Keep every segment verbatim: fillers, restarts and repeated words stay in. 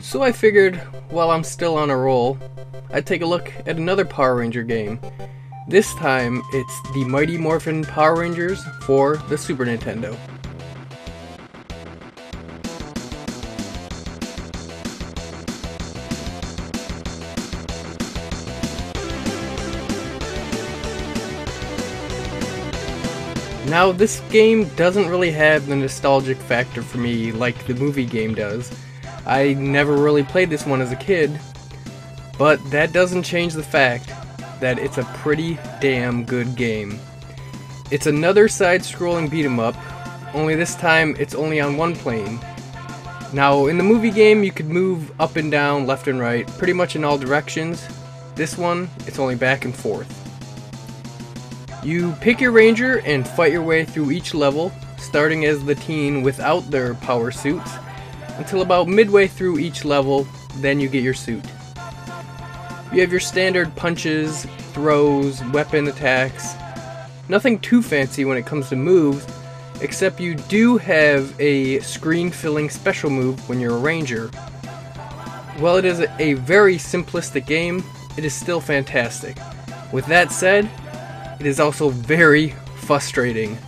So I figured, while I'm still on a roll, I'd take a look at another Power Ranger game. This time, it's the Mighty Morphin Power Rangers for the Super Nintendo. Now, this game doesn't really have the nostalgic factor for me like the movie game does. I never really played this one as a kid, but that doesn't change the fact that it's a pretty damn good game. It's another side-scrolling beat-em-up, only this time it's only on one plane. Now, in the movie game you could move up and down, left and right, pretty much in all directions. This one, it's only back and forth. You pick your ranger and fight your way through each level, starting as the teen without their power suits, until about midway through each level, then you get your suit. You have your standard punches, throws, weapon attacks, nothing too fancy when it comes to moves, except you do have a screen-filling special move when you're a ranger. While it is a very simplistic game, it is still fantastic. With that said, it is also very frustrating.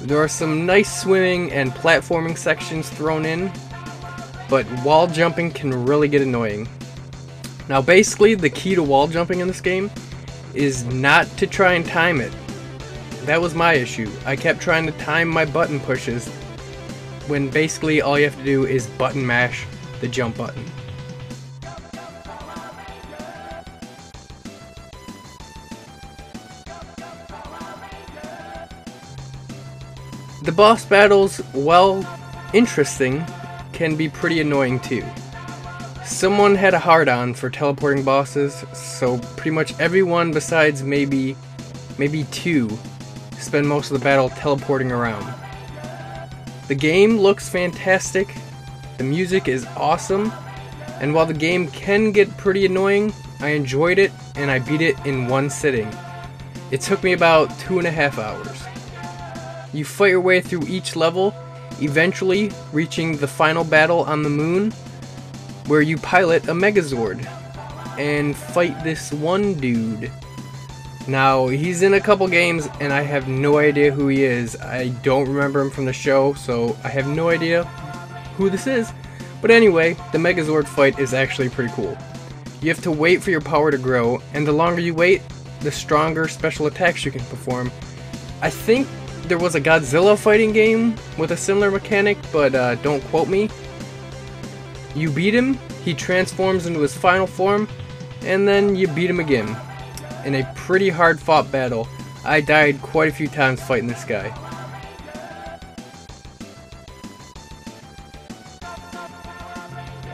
There are some nice swimming and platforming sections thrown in, but wall jumping can really get annoying. Now basically the key to wall jumping in this game is not to try and time it. That was my issue. I kept trying to time my button pushes when basically all you have to do is button mash the jump button. The boss battles, while interesting, can be pretty annoying too. Someone had a hard-on for teleporting bosses, so pretty much everyone besides maybe maybe two spend most of the battle teleporting around. The game looks fantastic, the music is awesome, and while the game can get pretty annoying, I enjoyed it and I beat it in one sitting. It took me about two and a half hours. You fight your way through each level, eventually reaching the final battle on the moon, where you pilot a Megazord and fight this one dude. Now, he's in a couple games and I have no idea who he is. I don't remember him from the show, so I have no idea who this is. But anyway, the Megazord fight is actually pretty cool. You have to wait for your power to grow, and the longer you wait, the stronger special attacks you can perform. I think there was a Godzilla fighting game with a similar mechanic, but uh, don't quote me. You beat him, he transforms into his final form, and then you beat him again in a pretty hard fought battle. I died quite a few times fighting this guy.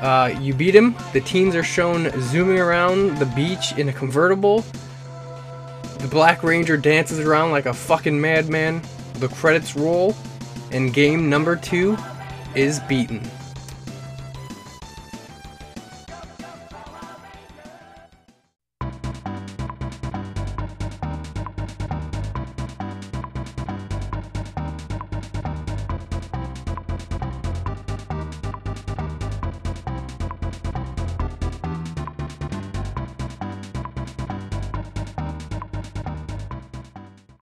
Uh, you beat him, the teens are shown zooming around the beach in a convertible, the Black Ranger dances around like a fucking madman, the credits roll, and game number two is beaten.